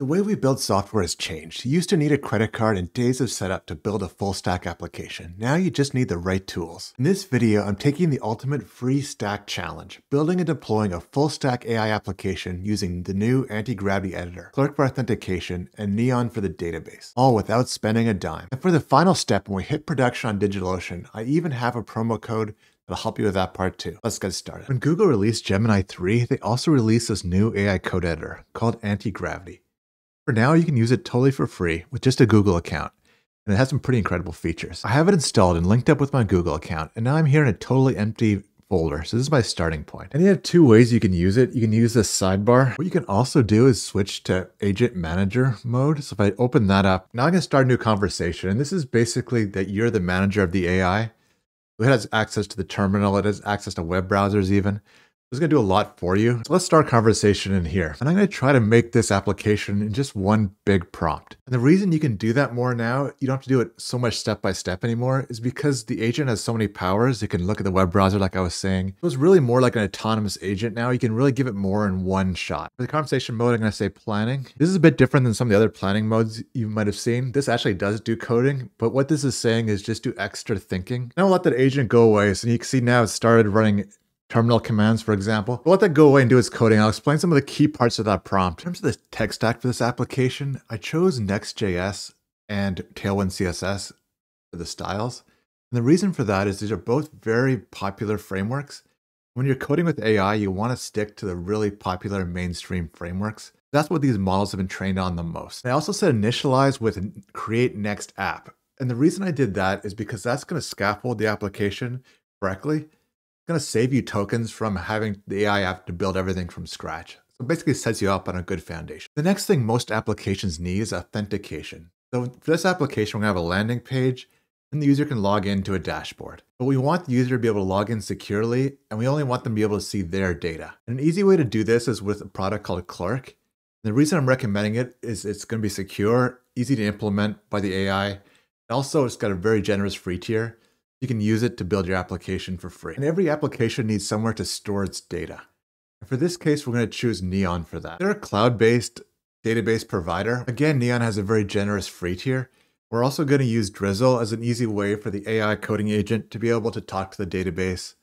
The way we build software has changed. You used to need a credit card and days of setup to build a full stack application. Now you just need the right tools. In this video, I'm taking the ultimate free stack challenge, building and deploying a full stack AI application using the new Antigravity editor, Clerk for authentication, and Neon for the database, all without spending a dime. And for the final step, when we hit production on DigitalOcean, I even have a promo code that'll help you with that part too. Let's get started. When Google released Gemini 3, they also released this new AI code editor called Antigravity. For now, you can use it totally for free with just a Google account, and it has some pretty incredible features. I have it installed and linked up with my Google account, and now I'm here in a totally empty folder, so this is my starting point. And you have two ways you can use it. You can use this sidebar. What you can also do is switch to agent manager mode. So if I open that up, now I'm going to start a new conversation, and this is basically that you're the manager of the AI. It has access to the terminal, it has access to web browsers even. It's going to do a lot for you. So let's start conversation in here. And I'm going to try to make this application in just one big prompt. And the reason you can do that more now, you don't have to do it so much step by step anymore, is because the agent has so many powers. It can look at the web browser like I was saying. So it's really more like an autonomous agent now. You can really give it more in one shot. For the conversation mode, I'm going to say planning. This is a bit different than some of the other planning modes you might have seen. This actually does do coding, but what this is saying is just do extra thinking. Now I'll let that agent go away. So you can see now it started running terminal commands, for example. We'll let that go away and do its coding. I'll explain some of the key parts of that prompt. In terms of the tech stack for this application, I chose Next.js and Tailwind CSS for the styles. And the reason for that is these are both very popular frameworks. When you're coding with AI, you want to stick to the really popular mainstream frameworks. That's what these models have been trained on the most. I also said initialize with create next app. And the reason I did that is because that's going to scaffold the application correctly. Going to save you tokens from having the AI app to build everything from scratch. So it basically sets you up on a good foundation. The next thing most applications need is authentication. So for this application, we're going to have a landing page and the user can log into a dashboard. But we want the user to be able to log in securely, and we only want them to be able to see their data. And an easy way to do this is with a product called Clerk. And the reason I'm recommending it is it's going to be secure, easy to implement by the AI. And also, it's got a very generous free tier. You can use it to build your application for free. And every application needs somewhere to store its data. And for this case, we're going to choose Neon for that. They're a cloud-based database provider. Again, Neon has a very generous free tier. We're also going to use Drizzle as an easy way for the AI coding agent to be able to talk to the database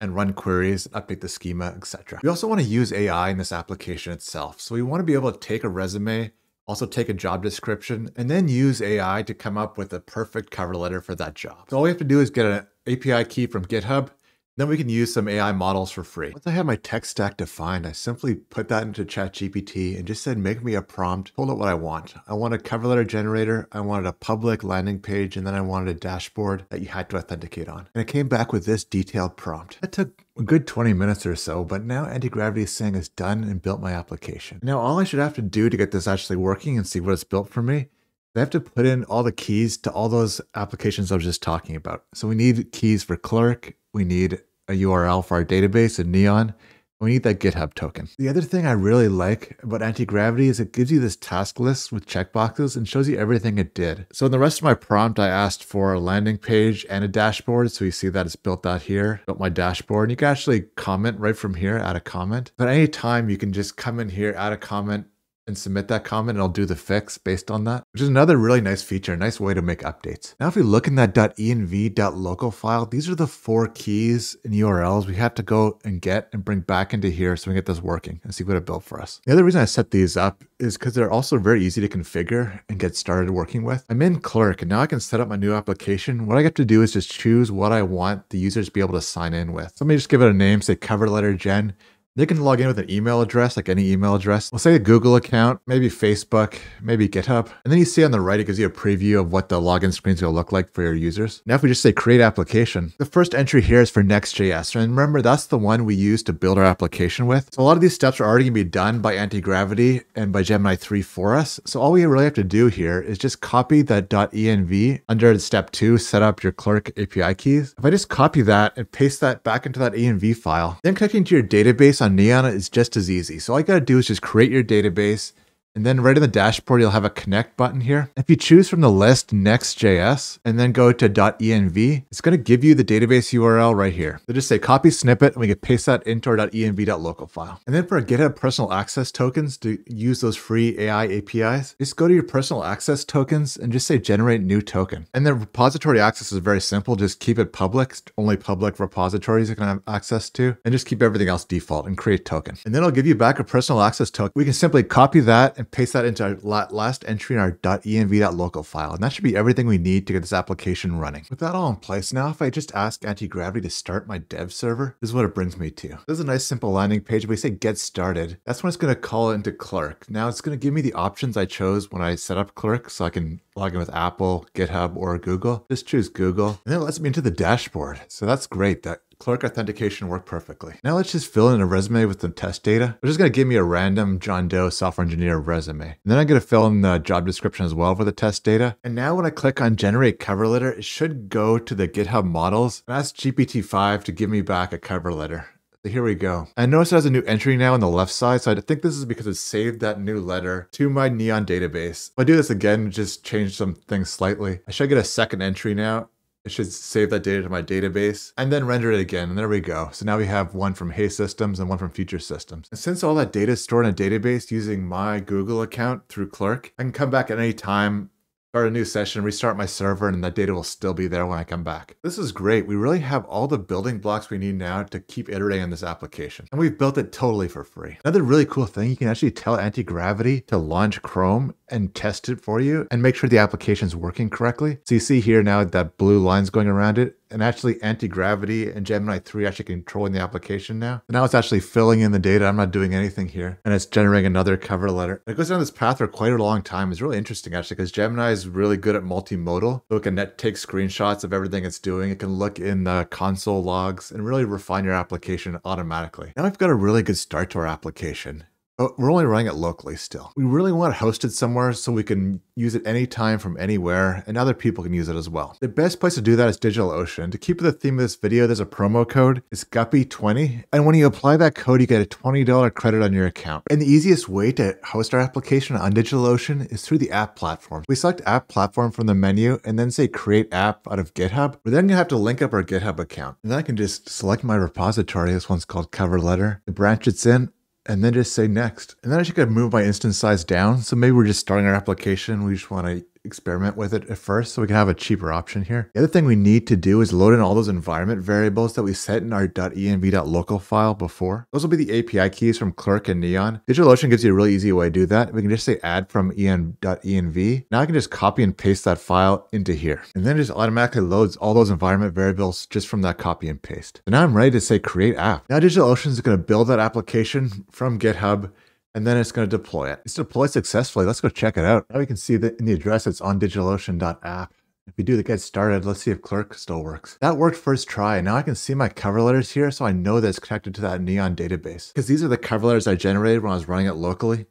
and run queries, update the schema, etc. We also want to use AI in this application itself. So we want to be able to take a resume, also take a job description, and then use AI to come up with a perfect cover letter for that job. So all we have to do is get an API key from GitHub, then we can use some AI models for free. Once I have my tech stack defined, I simply put that into ChatGPT and just said, make me a prompt, told it what I want. I want a cover letter generator, I wanted a public landing page, and then I wanted a dashboard that you had to authenticate on. And it came back with this detailed prompt. That took a good 20 minutes or so, but now Antigravity is saying it's done and built my application. Now all I should have to do to get this actually working and see what it's built for me, I have to put in all the keys to all those applications I was just talking about. So we need keys for Clerk, we need a URL for our database and Neon. We need that GitHub token. The other thing I really like about Antigravity is it gives you this task list with checkboxes and shows you everything it did. So in the rest of my prompt, I asked for a landing page and a dashboard. So you see that it's built out here, built my dashboard. And you can actually comment right from here, add a comment. But any time you can just come in here, add a comment, and submit that comment, and I'll do the fix based on that, which is another really nice feature, nice way to make updates. Now, if we look in that .env.local file, these are the four keys and URLs we have to go and get and bring back into here so we can get this working and see what it built for us. The other reason I set these up is because they're also very easy to configure and get started working with. I'm in Clerk, and now I can set up my new application. What I have to do is just choose what I want the users to be able to sign in with. So let me just give it a name, say cover letter gen. They can log in with an email address, like any email address. We'll say a Google account, maybe Facebook, maybe GitHub. And then you see on the right, it gives you a preview of what the login screen's gonna look like for your users. Now, if we just say create application, the first entry here is for Next.js. And remember, that's the one we use to build our application with. So a lot of these steps are already gonna be done by Antigravity and by Gemini 3 for us. So all we really have to do here is just copy that .env under step 2, set up your Clerk API keys. If I just copy that and paste that back into that .env file, then connecting to your database on Neon is just as easy. So all you got to do is just create your database, And then right in the dashboard, you'll have a connect button here. If you choose from the list Next.js and then go to .env, it's going to give you the database URL right here. So just say copy snippet and we can paste that into our .env.local file. And then for GitHub personal access tokens to use those free AI APIs, just go to your personal access tokens and just say generate new token. And the repository access is very simple. Just keep it public. Only public repositories are going to have access to, and just keep everything else default and create token. And then it'll give you back a personal access token. We can simply copy that and paste that into our last entry in our .env.local file. And that should be everything we need to get this application running. With that all in place, now if I just ask Antigravity to start my dev server, this is what it brings me to. This is a nice simple landing page. We say get started. That's when it's going to call into Clerk. Now it's going to give me the options I chose when I set up Clerk, so I can log in with Apple, GitHub, or Google. Just choose Google. And then it lets me into the dashboard. So that's great. That Clerk authentication worked perfectly. Now let's just fill in a resume with some test data, which is going to give me a random John Doe software engineer resume. And then I'm going to fill in the job description as well for the test data. And now when I click on generate cover letter, it should go to the GitHub models and ask GPT-5 to give me back a cover letter. So here we go. I notice it has a new entry now on the left side. So I think this is because it saved that new letter to my Neon database. If I do this again, just change some things slightly, I should get a second entry now. It should save that data to my database and then render it again. And there we go. So now we have one from Hey Systems and one from Future Systems. And since all that data is stored in a database using my Google account through Clerk, I can come back at any time, start a new session, restart my server, and that data will still be there when I come back. This is great. We really have all the building blocks we need now to keep iterating on this application. And we've built it totally for free. Another really cool thing, you can actually tell Antigravity to launch Chrome and test it for you and make sure the application's working correctly. So you see here now that blue line's going around it, and actually Antigravity and Gemini 3 actually controlling the application now. So now it's actually filling in the data. I'm not doing anything here, and it's generating another cover letter. It goes down this path for quite a long time. It's really interesting actually, because Gemini is really good at multimodal. So it can take screenshots of everything it's doing. It can look in the console logs and really refine your application automatically. Now we've got a really good start to our application. But we're only running it locally still. We really want it hosted somewhere so we can use it anytime from anywhere, and other people can use it as well. The best place to do that is DigitalOcean. To keep with the theme of this video, there's a promo code. It's Guppy20. And when you apply that code, you get a $20 credit on your account. And the easiest way to host our application on DigitalOcean is through the app platform. We select app platform from the menu and then say create app out of GitHub. We're then going to have to link up our GitHub account. And then I can just select my repository. This one's called cover letter. The branch it's in, and then just say next. And then I should move my instance size down. So maybe we're just starting our application. We just want to experiment with it at first so we can have a cheaper option here. The other thing we need to do is load in all those environment variables that we set in our .env.local file before. Those will be the API keys from Clerk and Neon. DigitalOcean gives you a really easy way to do that. We can just say add from en.env. Now I can just copy and paste that file into here. And then it just automatically loads all those environment variables just from that copy and paste. So now I'm ready to say create app. Now DigitalOcean is going to build that application from GitHub, and then it's going to deploy it. It's deployed successfully. Let's go check it out. Now we can see that in the address, it's on digitalocean.app. If we do the get started, let's see if Clerk still works. That worked first try. Now I can see my cover letters here, so I know that it's connected to that Neon database, because these are the cover letters I generated when I was running it locally.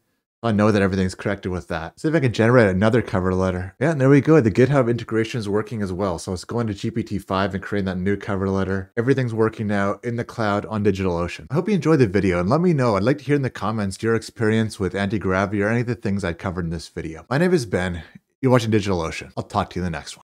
I know that everything's connected with that. See if I can generate another cover letter. Yeah, and there we go. The GitHub integration is working as well. So it's going to GPT-5 and creating that new cover letter. Everything's working now in the cloud on DigitalOcean. I hope you enjoyed the video, and let me know. I'd like to hear in the comments your experience with Antigravity or any of the things I covered in this video. My name is Ben. You're watching DigitalOcean. I'll talk to you in the next one.